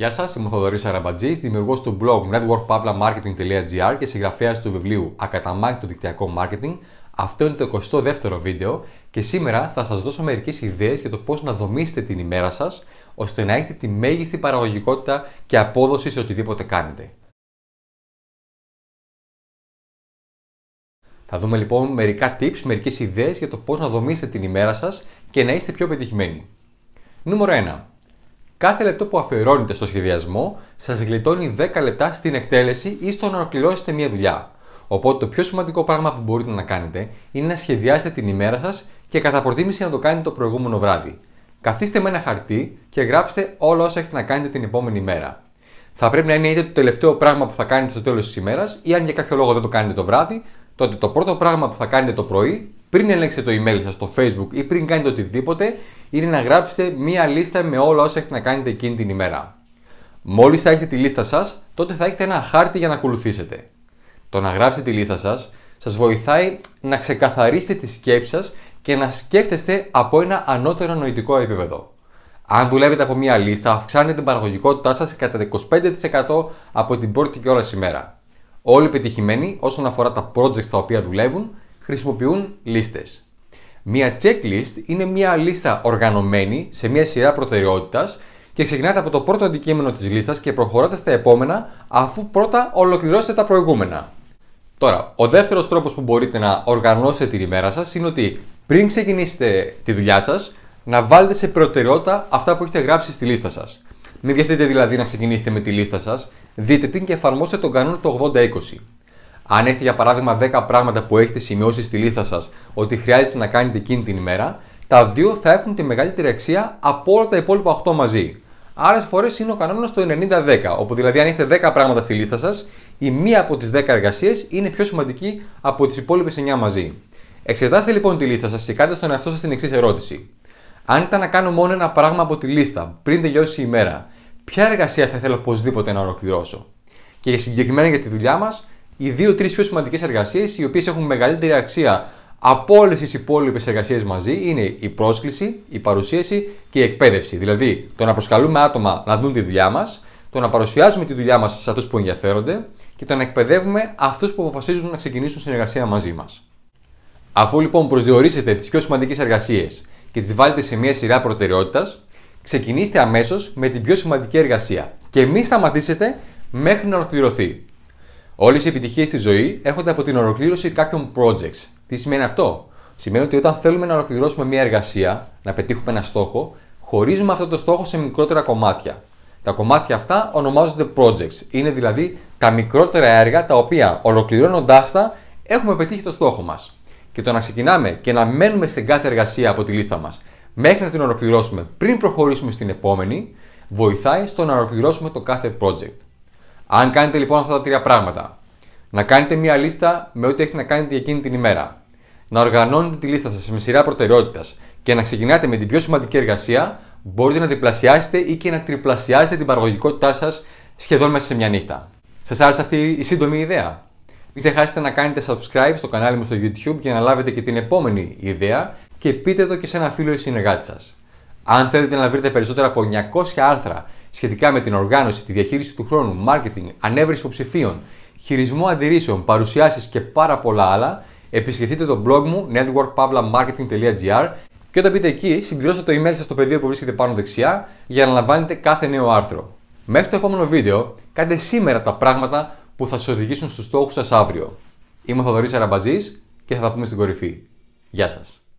Γεια σας, είμαι ο Θοδωρής Αραμπατζής, δημιουργός του blog network-marketing.gr και συγγραφέας του βιβλίου Ακαταμάχητο Δικτυακό Μάρκετινγκ. Αυτό είναι το 22ο βίντεο και σήμερα θα σας δώσω μερικές ιδέες για το πώς να δομήσετε την ημέρα σας ώστε να έχετε τη μέγιστη παραγωγικότητα και απόδοση σε οτιδήποτε κάνετε. Θα δούμε λοιπόν μερικά tips, μερικές ιδέες για το πώς να δομήσετε την ημέρα σας και να είστε πιο πετυχημένοι. Νούμερο 1. Κάθε λεπτό που αφιερώνετε στο σχεδιασμό σας γλιτώνει 10 λεπτά στην εκτέλεση ή στο να ολοκληρώσετε μια δουλειά. Οπότε το πιο σημαντικό πράγμα που μπορείτε να κάνετε είναι να σχεδιάσετε την ημέρα σας και κατά προτίμηση να το κάνετε το προηγούμενο βράδυ. Καθίστε με ένα χαρτί και γράψτε όλα όσα έχετε να κάνετε την επόμενη μέρα. Θα πρέπει να είναι είτε το τελευταίο πράγμα που θα κάνετε στο τέλος της ημέρας ή αν για κάποιο λόγο δεν το κάνετε το βράδυ, τότε το πρώτο πράγμα που θα κάνετε το πρωί, πριν ελέγξετε το email σας στο Facebook ή πριν κάνετε οτιδήποτε, είναι να γράψετε μία λίστα με όλα όσα έχετε να κάνετε εκείνη την ημέρα. Μόλις θα έχετε τη λίστα σας, τότε θα έχετε ένα χάρτη για να ακολουθήσετε. Το να γράψετε τη λίστα σας, σας βοηθάει να ξεκαθαρίσετε τη σκέψη σας και να σκέφτεστε από ένα ανώτερο νοητικό επίπεδο. Αν δουλεύετε από μία λίστα, αυξάνετε την παραγωγικότητά σας κατά 25% από την πρώτη κιόλας ημέρα. Όλοι οι πετυχημένοι όσον αφορά τα projects τα οποία δουλεύουν, χρησιμοποιούν λίστες. Μία checklist είναι μία λίστα οργανωμένη σε μία σειρά προτεραιότητας και ξεκινάτε από το πρώτο αντικείμενο της λίστας και προχωράτε στα επόμενα αφού πρώτα ολοκληρώσετε τα προηγούμενα. Τώρα, ο δεύτερος τρόπος που μπορείτε να οργανώσετε την ημέρα σας είναι ότι πριν ξεκινήσετε τη δουλειά σας, να βάλετε σε προτεραιότητα αυτά που έχετε γράψει στη λίστα σας. Μην βιαστείτε δηλαδή να ξεκινήσετε με τη λίστα σας, δείτε την και εφαρμόστε τον κανόνα του 80-20. Αν έχετε για παράδειγμα 10 πράγματα που έχετε σημειώσει στη λίστα σας ότι χρειάζεται να κάνετε εκείνη την ημέρα, τα 2 θα έχουν τη μεγαλύτερη αξία από όλα τα υπόλοιπα 8 μαζί. Άλλες φορές είναι ο κανόνας του 90-10, όπου δηλαδή αν έχετε 10 πράγματα στη λίστα σας, η μία από τις 10 εργασίες είναι πιο σημαντική από τις υπόλοιπες 9 μαζί. Εξετάστε λοιπόν τη λίστα σας και κάντε στον εαυτό σας την εξής ερώτηση. Αν ήταν να κάνω μόνο ένα πράγμα από τη λίστα πριν τελειώσει η ημέρα, ποια εργασία θα ήθελα οπωσδήποτε να ολοκληρώσω? Και συγκεκριμένα για τη δουλειά μας, οι 2-3 πιο σημαντικές εργασίες, οι οποίες έχουν μεγαλύτερη αξία από όλες τις υπόλοιπες εργασίες μαζί, είναι η πρόσκληση, η παρουσίαση και η εκπαίδευση. Δηλαδή, το να προσκαλούμε άτομα να δουν τη δουλειά μας, το να παρουσιάζουμε τη δουλειά μας σε αυτούς που ενδιαφέρονται και το να εκπαιδεύουμε αυτούς που αποφασίζουν να ξεκινήσουν συνεργασία μαζί μας. Αφού λοιπόν προσδιορίσετε τις πιο σημαντικές εργασίες και τις βάλετε σε μια σειρά προτεραιότητας, ξεκινήστε αμέσως με την πιο σημαντική εργασία και μην σταματήσετε μέχρι να ολοκληρωθεί. Όλες οι επιτυχίες στη ζωή έρχονται από την ολοκλήρωση κάποιων projects. Τι σημαίνει αυτό? Σημαίνει ότι όταν θέλουμε να ολοκληρώσουμε μια εργασία, να πετύχουμε ένα στόχο, χωρίζουμε αυτό το στόχο σε μικρότερα κομμάτια. Τα κομμάτια αυτά ονομάζονται projects. Είναι δηλαδή τα μικρότερα έργα τα οποία ολοκληρώνοντάς τα έχουμε πετύχει το στόχο μας. Και το να ξεκινάμε και να μένουμε στην κάθε εργασία από τη λίστα μας μέχρι να την ολοκληρώσουμε πριν προχωρήσουμε στην επόμενη, βοηθάει στο να ολοκληρώσουμε το κάθε project. Αν κάνετε λοιπόν αυτά τα 3 πράγματα, να κάνετε μία λίστα με ό,τι έχετε να κάνετε εκείνη την ημέρα, να οργανώνετε τη λίστα σας με σειρά προτεραιότητας και να ξεκινάτε με την πιο σημαντική εργασία, μπορείτε να διπλασιάσετε ή και να τριπλασιάσετε την παραγωγικότητά σας σχεδόν μέσα σε μια νύχτα. Σας άρεσε αυτή η σύντομη ιδέα? Μην ξεχάσετε να κάνετε subscribe στο κανάλι μου στο YouTube για να λάβετε και την επόμενη ιδέα και πείτε το και σε ένα φίλο ή συνεργάτη σας. Αν θέλετε να βρείτε περισσότερα από 900 άρθρα σχετικά με την οργάνωση, τη διαχείριση του χρόνου, marketing, ανέβρεση υποψηφίων, χειρισμό αντιρρήσεων, παρουσιάσεις και πάρα πολλά άλλα, επισκεφτείτε το blog μου network-pavlamarketing.gr και όταν μπείτε εκεί, συμπληρώστε το email σας στο πεδίο που βρίσκεται πάνω δεξιά για να λαμβάνετε κάθε νέο άρθρο. Μέχρι το επόμενο βίντεο, κάντε σήμερα τα πράγματα που θα σας οδηγήσουν στους στόχους σας αύριο. Είμαι ο Θοδωρής Αραμπατζής και θα τα πούμε στην κορυφή. Γεια σας!